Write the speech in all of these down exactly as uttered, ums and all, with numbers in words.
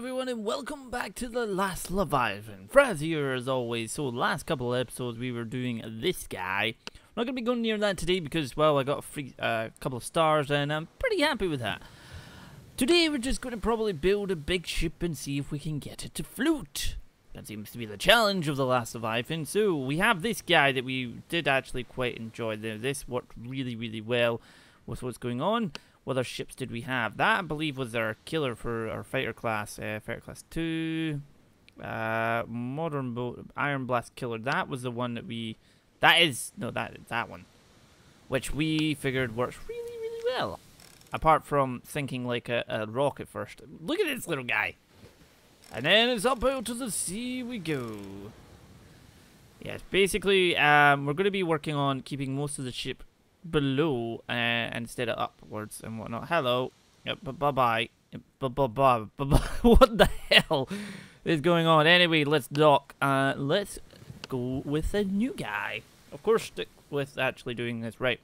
everyone, and welcome back to The Last Leviathan. Fraz here as always. So last couple of episodes we were doing this guy. I'm not going to be going near that today because, well, I got a free, uh, couple of stars and I'm pretty happy with that. Today we're just going to probably build a big ship and see if we can get it to float. That seems to be the challenge of The Last Leviathan. So we have this guy that we did actually quite enjoy. This worked really, really well with what's going on. What other ships did we have? That, I believe, was our killer for our fighter class, uh, fighter class two, uh, modern boat, iron blast killer. That was the one that we, that is, no, that that one, which we figured works really, really well. Apart from thinking like a, a rock at first. Look at this little guy. And then it's up out to the sea we go. Yes, basically, um, we're going to be working on keeping most of the ship below uh, instead of upwards and whatnot. Hello. Yep, bye-bye. Bye-bye. What the hell is going on? Anyway, let's dock. Uh, let's go with a new guy. Of course, stick with actually doing this right.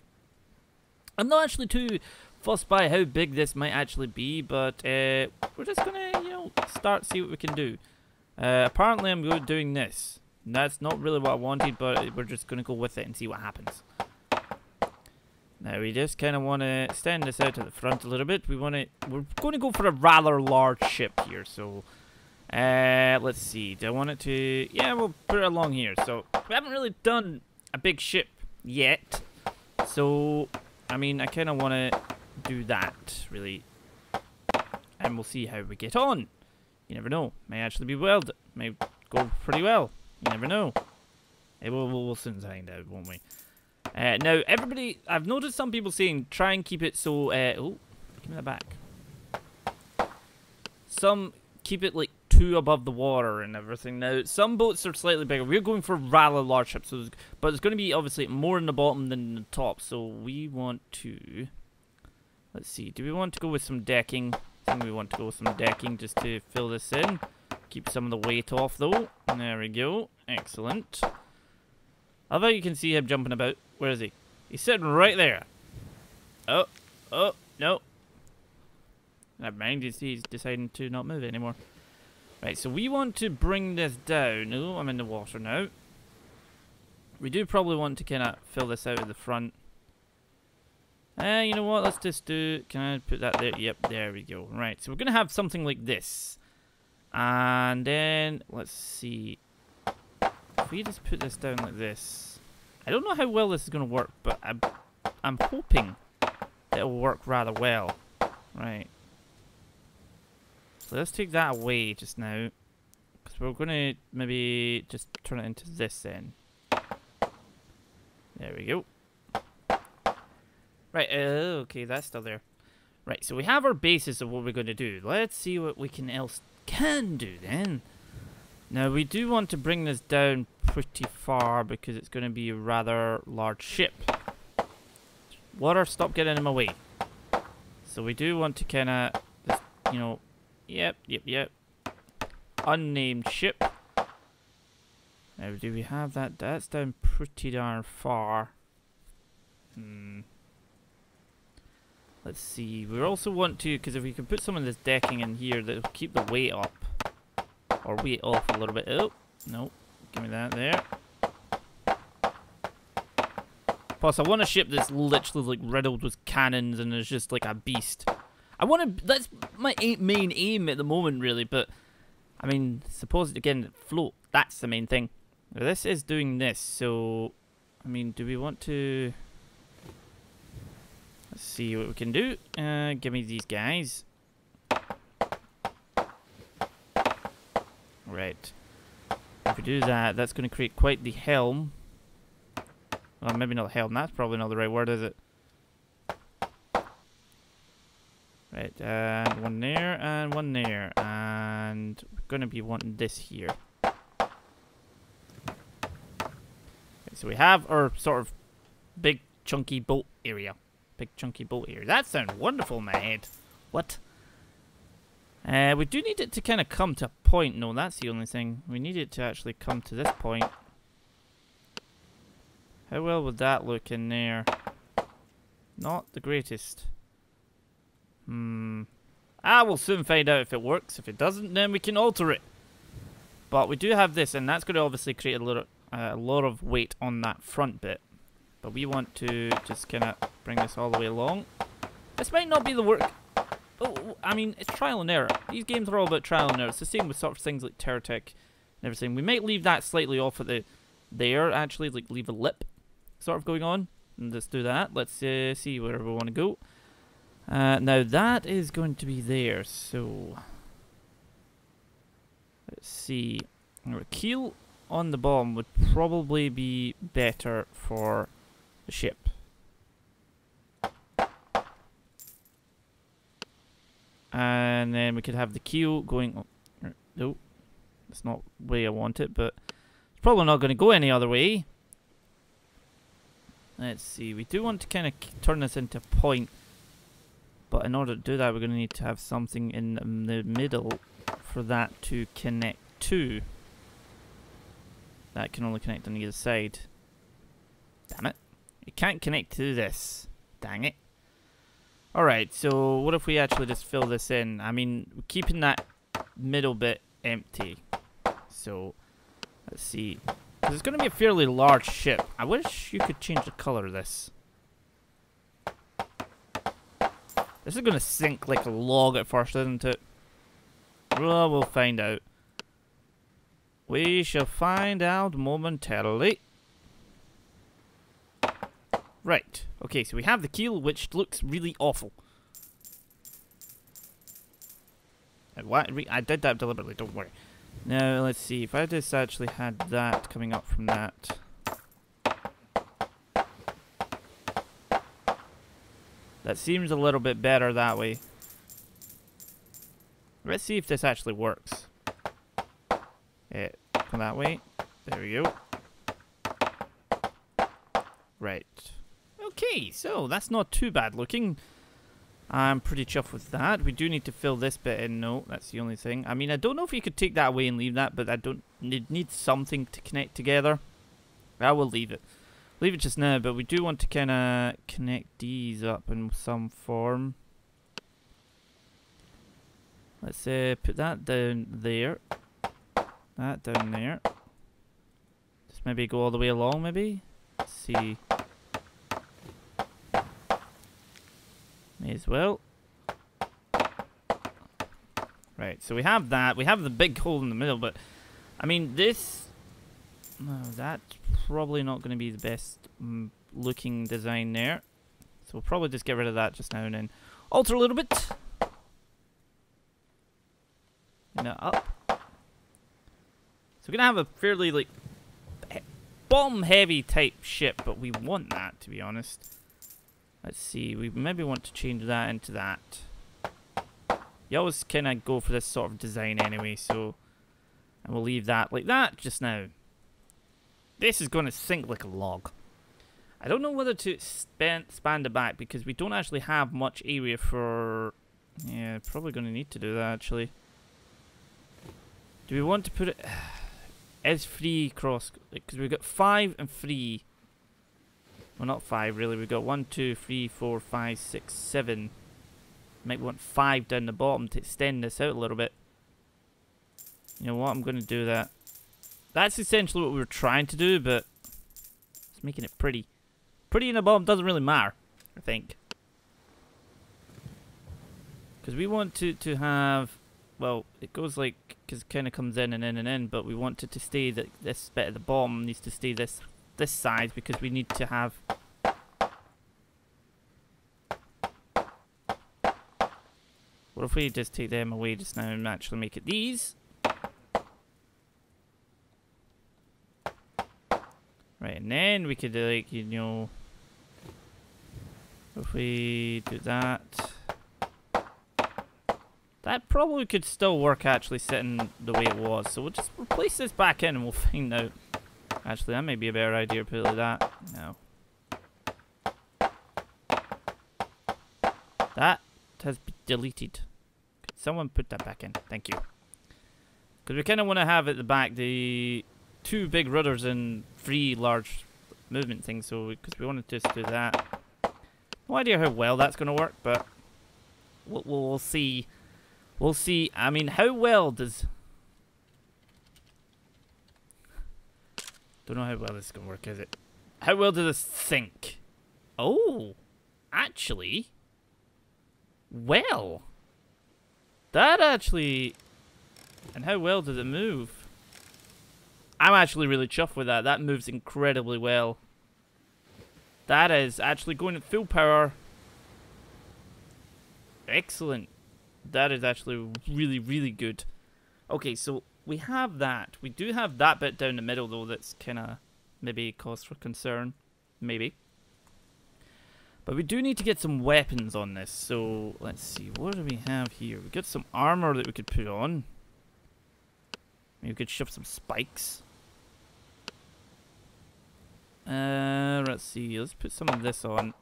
I'm not actually too fussed by how big this might actually be, but uh, we're just going to, you know, start, see what we can do. Uh, apparently, I'm good doing this. That's not really what I wanted, but we're just going to go with it and see what happens. Now we just kind of want to extend this out to the front a little bit. We want to, we're going to go for a rather large ship here. So, uh, let's see. Do I want it to? Yeah, we'll put it along here. So we haven't really done a big ship yet. So, I mean, I kind of want to do that really, and we'll see how we get on. You never know. May actually be well. May go pretty well. You never know. Hey, we'll, we'll, we'll soon find out, won't we? Uh, now, everybody, I've noticed some people saying try and keep it so, uh, oh, give me that back. Some keep it like two above the water and everything. Now, some boats are slightly bigger. We're going for rather large ships, so there's, but it's going to be obviously more in the bottom than in the top. So we want to, let's see, do we want to go with some decking? I think we want to go with some decking just to fill this in. Keep some of the weight off though. There we go. Excellent. Although you can see him jumping about. Where is he? He's sitting right there. Oh, oh, no. Never mind, he's, he's deciding to not move anymore. Right, so we want to bring this down. Oh, I'm in the water now. We do probably want to kind of fill this out at the front. Uh, you know what? Let's just do... Can I put that there? Yep, there we go. Right, so we're going to have something like this. And then, let's see. If we just put this down like this, I don't know how well this is going to work, but I'm, I'm hoping that it will work rather well. Right. So let's take that away just now, because we're going to maybe just turn it into this then. There we go. Right, uh, okay, that's still there. Right, so we have our basis of what we're going to do. Let's see what we can else can do then. Now, we do want to bring this down pretty far because it's going to be a rather large ship. Water, stop getting in my way. So we do want to kind of, you know, yep, yep, yep. Unnamed ship. Now, do we have that? That's down pretty darn far. Hmm. Let's see. We also want to, because if we can put some of this decking in here, that'll keep the weight up. Or weight off a little bit. Oh, no. Give me that there. Plus, I want a ship that's literally like riddled with cannons and is just like a beast. I want to... That's my main aim at the moment, really. But, I mean, suppose it again float. That's the main thing. Now, this is doing this. So, I mean, do we want to... Let's see what we can do. Uh, give me these guys. Right. If we do that, that's going to create quite the helm. Well, maybe not helm. That's probably not the right word, is it? Right. Uh, one there and one there. And we're going to be wanting this here. Okay, so we have our sort of big chunky boat area. Big chunky boat area. That sounds wonderful in my head. What? Uh, we do need it to kind of come to a point. No, that's the only thing. We need it to actually come to this point. How well would that look in there? Not the greatest. Hmm. I will soon find out if it works. If it doesn't, then we can alter it. But we do have this, and that's going to obviously create a lot of, uh, a lot of weight on that front bit. But we want to just kind of bring this all the way along. This might not be the work. Oh, I mean, it's trial and error. These games are all about trial and error. It's the same with sort of things like TerraTech and everything. We might leave that slightly off at the there, actually, like leave a lip sort of going on. And just do that. Let's uh, see where we want to go. Uh, now that is going to be there. So let's see. A keel on the bottom would probably be better for the ship. And then we could have the keel going. Oh, no, it's not the way I want it, but it's probably not going to go any other way. Let's see. We do want to kind of turn this into a point, but in order to do that, we're going to need to have something in the middle for that to connect to. That can only connect on either side. Damn it! It can't connect to this. Dang it! Alright, so what if we actually just fill this in? I mean, we're keeping that middle bit empty. So, let's see. It's going to be a fairly large ship. I wish you could change the color of this. This is going to sink like a log at first, isn't it? Well, we'll find out. We shall find out momentarily. Right, okay, so we have the keel, which looks really awful. I did that deliberately, don't worry. Now, let's see, if I just actually had that coming up from that. That seems a little bit better that way. Let's see if this actually works. Yeah, come that way. There we go. Right. Okay, so that's not too bad looking. I'm pretty chuffed with that. We do need to fill this bit in. No, that's the only thing. I mean, I don't know if you could take that away and leave that, but I don't need, need something to connect together. I will leave it. Leave it just now, but we do want to kind of connect these up in some form. Let's uh, put that down there. That down there. Just maybe go all the way along, maybe? Let's see. May as well. Right, so we have that. We have the big hole in the middle, but I mean, this. No, oh, that's probably not going to be the best mm, looking design there. So we'll probably just get rid of that just now and then. Alter a little bit. Now up. So we're going to have a fairly, like, bomb heavy type ship, but we want that, to be honest. Let's see, we maybe want to change that into that. You always kind of go for this sort of design anyway, so. And we'll leave that like that just now. This is going to sink like a log. I don't know whether to expand, expand it back, because we don't actually have much area for. Yeah, probably going to need to do that, actually. Do we want to put it as three cross? Because we've got five and three. Well, not five, really. We've got one, two, three, four, five, six, seven. Might want five down the bottom to extend this out a little bit. You know what? I'm going to do that. That's essentially what we were trying to do, but it's making it pretty. Pretty in the bottom doesn't really matter, I think. Because we want to, to have. Well, it goes like. Because it kind of comes in and in and in, but we want it to stay that this bit at the bottom needs to stay this. This size, because we need to have. What if we just take them away just now and actually make it these? Right, and then we could, like, you know. If we do that. That probably could still work, actually, sitting the way it was. So we'll just replace this back in and we'll find out. Actually, that may be a better idea to put it like that. No. That has been deleted. Could someone put that back in? Thank you. Because we kind of want to have at the back the two big rudders and three large movement things. So, because we, we want to just do that. No idea how well that's going to work, but we'll, we'll see We'll see. I mean, how well does... Don't know how well this is going to work, is it? How well does this sink? Oh, actually... Well... That actually... And how well does it move? I'm actually really chuffed with that. That moves incredibly well. That is actually going at full power. Excellent. That is actually really, really good. Okay, so we have that. We do have that bit down the middle, though, that's kind of maybe cause for concern. Maybe. But we do need to get some weapons on this. So, let's see. What do we have here? We've got some armor that we could put on. Maybe we could shove some spikes. Uh, let's see. Let's put some of this on.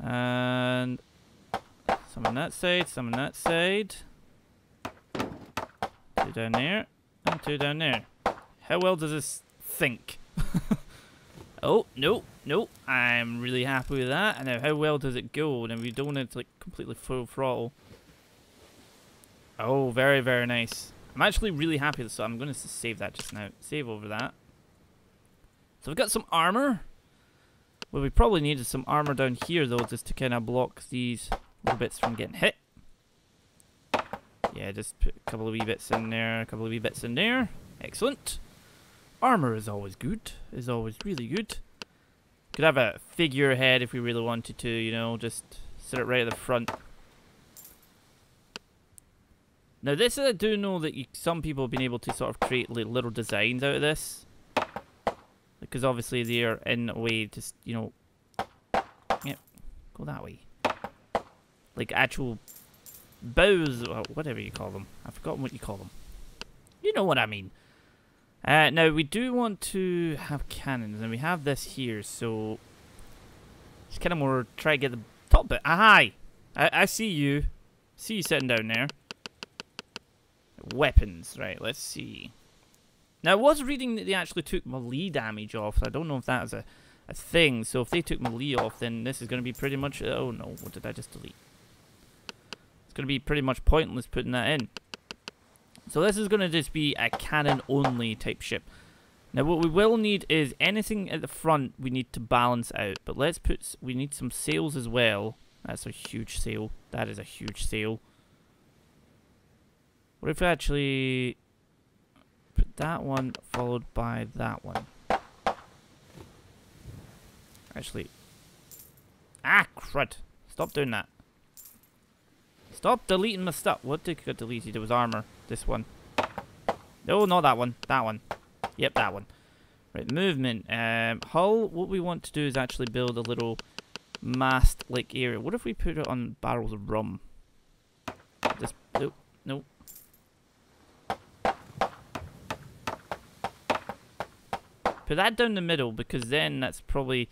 And some on that side, some on that side. Two down there, and two down there. How well does this sink? Oh, no, no. I'm really happy with that. And now how well does it go? And we don't have to, like, completely full throttle. Oh, very, very nice. I'm actually really happy with this, so I'm going to save that just now. Save over that. So we've got some armor. Well, we probably needed some armor down here, though, just to kind of block these little bits from getting hit. Yeah, just put a couple of wee bits in there, a couple of wee bits in there. Excellent. Armor is always good. Is always really good. Could have a figurehead if we really wanted to, you know, just sit it right at the front. Now, this I do know that you, some people have been able to sort of create like, little designs out of this. Because obviously they are in a way just, you know... Yep, go that way. Like actual bows, or whatever you call them. I've forgotten what you call them. You know what I mean. Uh, now, we do want to have cannons, and we have this here, so... Just kind of more try to get the top bit. Aye! I, I see you. See you sitting down there. Weapons, right, let's see. Now, I was reading that they actually took melee damage off, so I don't know if that is a, a thing. So if they took melee off, then this is going to be pretty much... Oh, no. What did I just delete? It's going to be pretty much pointless putting that in. So this is going to just be a cannon-only type ship. Now, what we will need is anything at the front we need to balance out. But let's put... We need some sails as well. That's a huge sail. That is a huge sail. What if we actually... Put that one followed by that one. Actually. Ah, crud. Stop doing that. Stop deleting my stuff. What did get deleted? It was armor. This one. No, not that one. That one. Yep, that one. Right, movement. Um, hull, what we want to do is actually build a little mast-like area. What if we put it on barrels of rum? Just, nope, nope. Put that down the middle, because then that's probably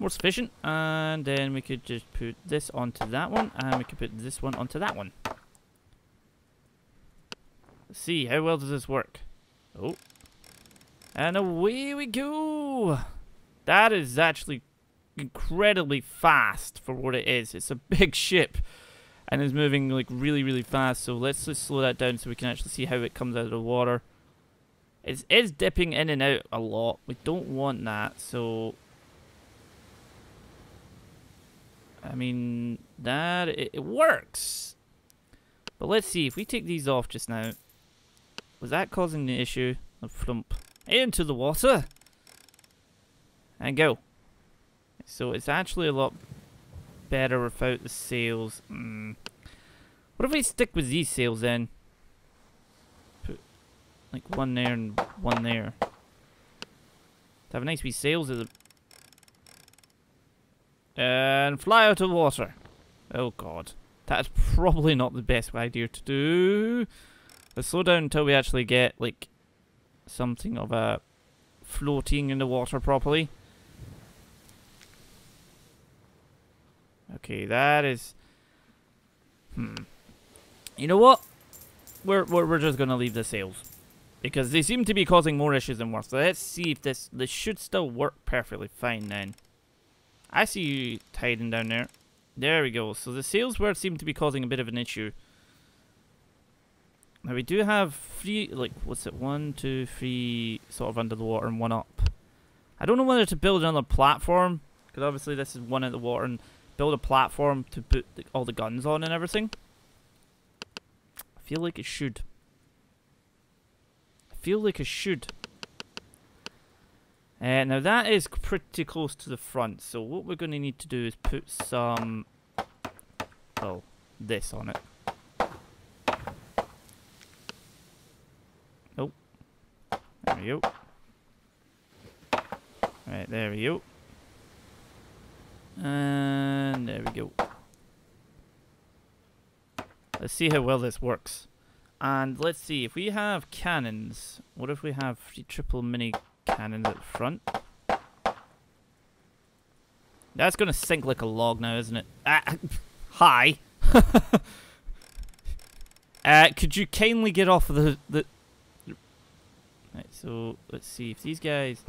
more sufficient. And then we could just put this onto that one, and we could put this one onto that one. Let's see, how well does this work? Oh. And away we go! That is actually incredibly fast for what it is. It's a big ship, and it's moving like really, really fast. So let's just slow that down so we can actually see how it comes out of the water. It is dipping in and out a lot. We don't want that, so... I mean, that... It, it works! But let's see, if we take these off just now... Was that causing the issue? A flump. Into the water! And go. So it's actually a lot better without the sails. Mm. What if we stick with these sails then? Like one there and one there. To have a nice wee sails of the... And fly out of water. Oh god. That's probably not the best idea to do. Let's slow down until we actually get like something of a floating in the water properly. Okay, that is... Hmm. You know what? We're, we're, we're just gonna leave the sails. Because they seem to be causing more issues than worse. So let's see if this... This should still work perfectly fine then. I see you hiding down there. There we go. So the sails were seem to be causing a bit of an issue. Now we do have three, like, what's it, one, two, three sort of under the water and one up. I don't know whether to build another platform, because obviously this is one at the water, and build a platform to put the, all the guns on and everything. I feel like it should. I feel like it should. Uh, now that is pretty close to the front, so what we're going to need to do is put some, well, this on it. There we go. Right, there we go. And there we go. Let's see how well this works. And let's see, if we have cannons, what if we have three triple mini cannons at the front? That's going to sink like a log now, isn't it? Ah, hi! uh, could you kindly get off of the... the Right, so let's see if these guys.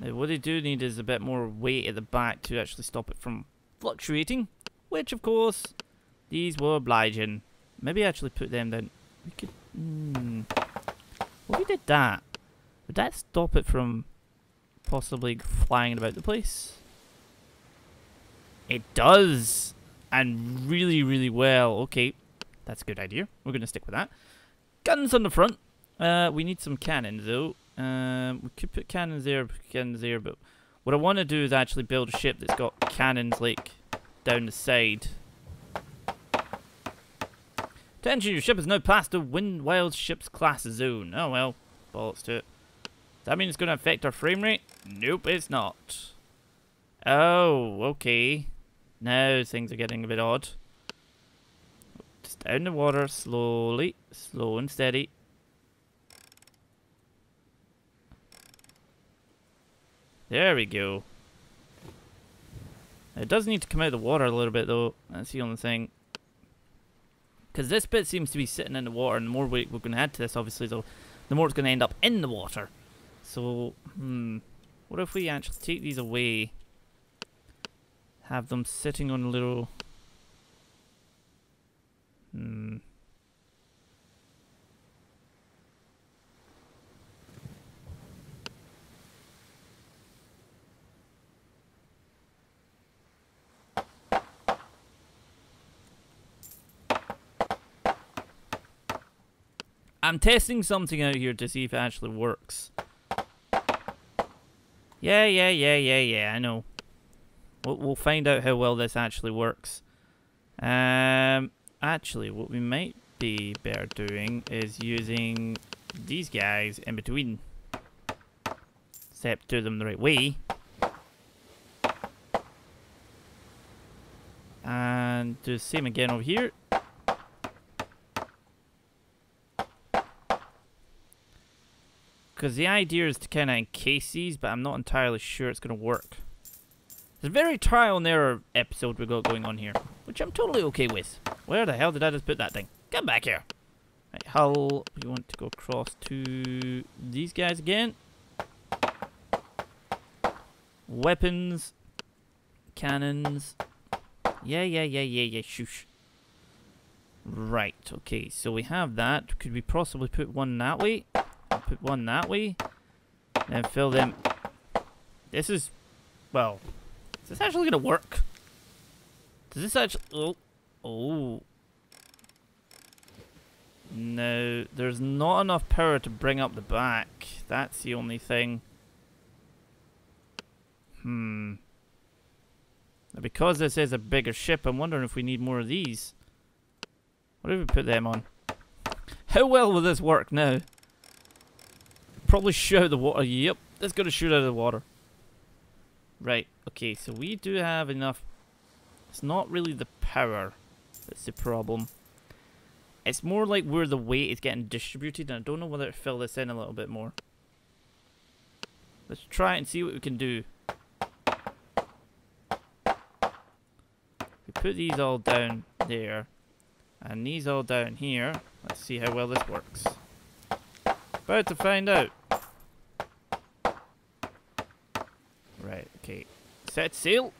Now, what they do need is a bit more weight at the back to actually stop it from fluctuating, which, of course, these were obliging. Maybe actually put them down. We could. Hmm. Well, we did that. Would that stop it from possibly flying about the place? It does. And really, really well. Okay, that's a good idea. We're going to stick with that. Guns on the front. Uh, we need some cannons, though. Um, we could put cannons there, cannons there, but what I want to do is actually build a ship that's got cannons, like, down the side. Attention, your ship has now passed the WildShip's class zone. Oh, well, bollocks to it. Does that mean it's going to affect our frame rate? Nope, it's not. Oh, okay. Now things are getting a bit odd. Just down the water, slowly, slow and steady. There we go. It does need to come out of the water a little bit though, that's the only thing. Because this bit seems to be sitting in the water, and the more weight we're going to add to this obviously, though, the more it's going to end up in the water. So, hmm, what if we actually take these away? Have them sitting on a little... Hmm. I'm testing something out here to see if it actually works. Yeah, yeah, yeah, yeah, yeah, I know. We'll find out how well this actually works. Um, actually, what we might be better doing is using these guys in between. Except do them the right way. And do the same again over here. Because the idea is to kind of encase these, but I'm not entirely sure it's going to work. It's a very trial and error episode we got going on here, which I'm totally okay with. Where the hell did I just put that thing? Come back here. Right, hull. We want to go across to these guys again. Weapons. Cannons. Yeah, yeah, yeah, yeah, yeah, shoosh. Right, okay, so we have that. Could we possibly put one that way? Put one that way. And fill them. This is, well... Is this actually going to work? Does this actually... Oh. Oh. No. There's not enough power to bring up the back. That's the only thing. Hmm. Now because this is a bigger ship, I'm wondering if we need more of these. What if we put them on? How well will this work now? Probably shoot out of the water. Yep. That's going to shoot out of the water. Right, okay, so we do have enough. It's not really the power that's the problem. It's more like where the weight is getting distributed, and I don't know whether to fill this in a little bit more. Let's try and see what we can do. We put these all down there, and these all down here. Let's see how well this works. About to find out. Okay, set sail.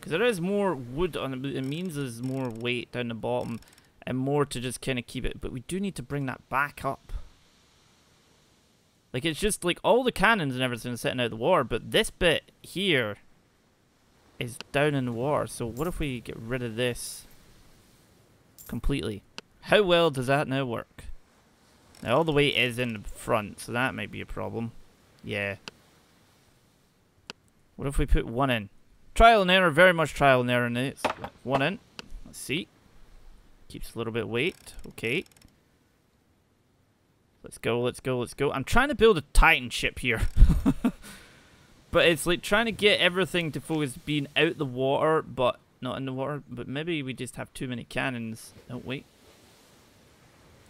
Because there is more wood on it, but it means there's more weight down the bottom and more to just kind of keep it. But we do need to bring that back up. Like, it's just like all the cannons and everything is sitting out of the water, but this bit here is down in the water. So what if we get rid of this completely? How well does that now work? Now all the weight is in the front, so that might be a problem. Yeah. What if we put one in? Trial and error, very much trial and error in it. One in. Let's see. Keeps a little bit of weight. Okay. Let's go, let's go, let's go. I'm trying to build a Titan ship here. But it's like trying to get everything to focus being out the water, but not in the water. But maybe we just have too many cannons. Oh, wait.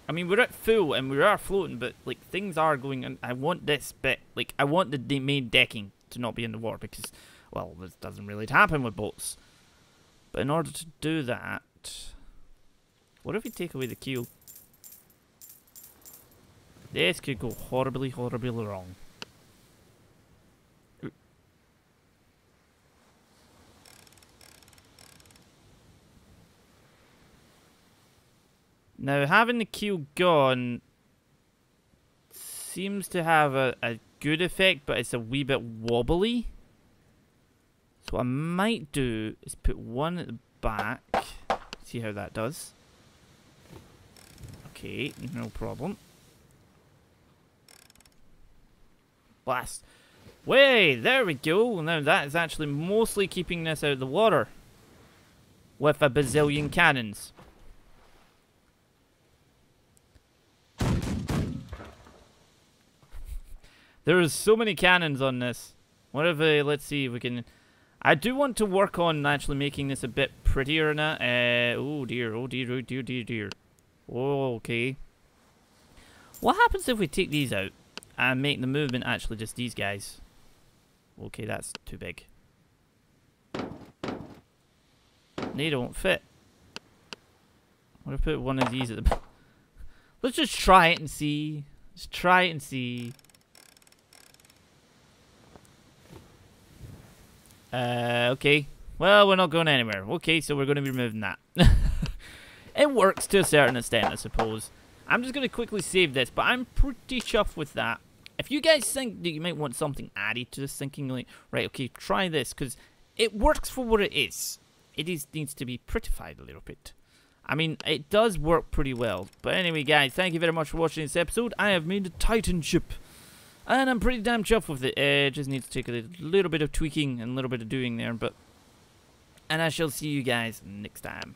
I mean, we're at full and we are floating, but like things are going on. I want this bit. Like, I want the de main decking to not be in the water because, well, this doesn't really happen with boats. But in order to do that, what if we take away the keel? This could go horribly, horribly wrong. Now, having the keel gone seems to have a, a good effect, but it's a wee bit wobbly. So what I might do is put one at the back, see how that does. Okay, no problem. Blast. Way, there we go. Now that is actually mostly keeping this out of the water. With a bazillion cannons. There is so many cannons on this. What if, uh, let's see if we can... I do want to work on actually making this a bit prettier and that. Uh, oh dear, oh dear, oh dear, dear, dear. Okay. What happens if we take these out? And make the movement actually just these guys. Okay, that's too big. They don't fit. What if I put one of these at the back? Let's just try it and see. Let's try it and see. Uh, okay. Well, we're not going anywhere. Okay, so we're going to be removing that. It works to a certain extent, I suppose. I'm just going to quickly save this, but I'm pretty chuffed with that. If you guys think that you might want something added to this, thinking like, right, okay, try this, because it works for what it is. It is needs to be prettified a little bit. I mean, it does work pretty well. But anyway, guys, thank you very much for watching this episode. I have made a Titan ship, and I'm pretty damn chuffed with it. It just needs to take a little bit of tweaking and a little bit of doing there, but... And I shall see you guys next time.